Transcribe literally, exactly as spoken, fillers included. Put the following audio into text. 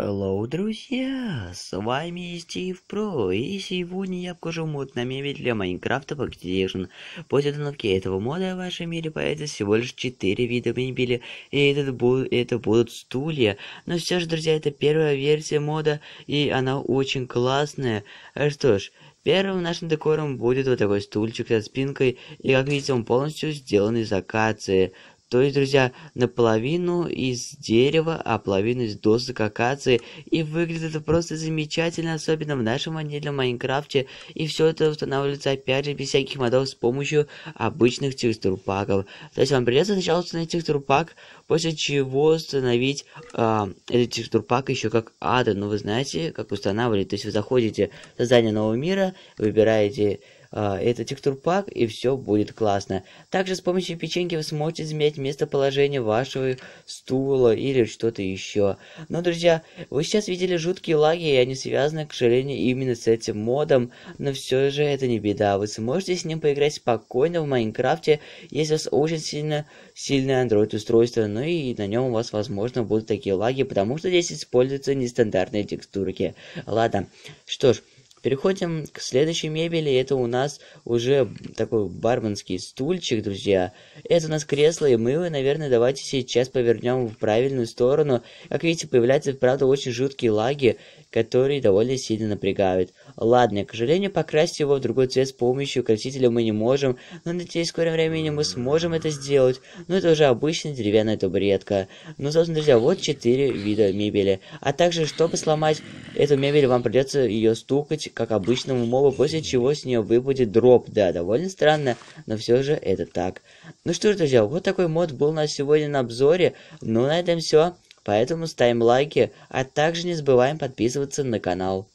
Hello, друзья! С вами Steve Pro, и сегодня я покажу мод на мебель для Minecraft Pocket Edition. После установки этого мода в вашем мире появится всего лишь четыре вида мебели, и это будут, это будут стулья. Но все же, друзья, это первая версия мода, и она очень классная. Что ж, первым нашим декором будет вот такой стульчик со спинкой, и как видите, он полностью сделан из акации. То есть, друзья, наполовину из дерева, а половину из досок акации. И выглядит это просто замечательно, особенно в нашем отдельном Майнкрафте. И все это устанавливается, опять же, без всяких модов с помощью обычных текстурпаков. То есть, вам придется сначала установить текстурпак, после чего установить э, этот текстурпак еще как аддон. Ну, вы знаете, как устанавливать. То есть, вы заходите в создание нового мира, выбираете... Uh, это текстурпак, и все будет классно. Также с помощью печеньки вы сможете изменять местоположение вашего стула или что-то еще. Но, друзья, вы сейчас видели жуткие лаги, и они связаны, к сожалению, именно с этим модом. Но все же это не беда. Вы сможете с ним поиграть спокойно в Майнкрафте, если у вас очень сильно сильное Android устройство. Ну и на нем у вас, возможно, будут такие лаги, потому что здесь используются нестандартные текстурки. Ладно, что ж. Переходим к следующей мебели. Это у нас уже такой барменский стульчик, друзья. Это у нас кресло, и мы его, наверное, давайте сейчас повернем в правильную сторону. Как видите, появляются, правда, очень жуткие лаги, которые довольно сильно напрягают. Ладно, к сожалению, покрасить его в другой цвет с помощью красителя мы не можем, но надеюсь, в скором времени мы сможем это сделать. Но это уже обычная деревянная табуретка. Ну, собственно, друзья, вот четыре вида мебели. А также, чтобы сломать эту мебель, вам придется ее стукать, как обычному мобу, после чего с нее выпадет дроп. Да, довольно странно, но все же это так. Ну что ж, друзья, вот такой мод был у нас сегодня на обзоре. Ну, на этом все. Поэтому ставим лайки, а также не забываем подписываться на канал.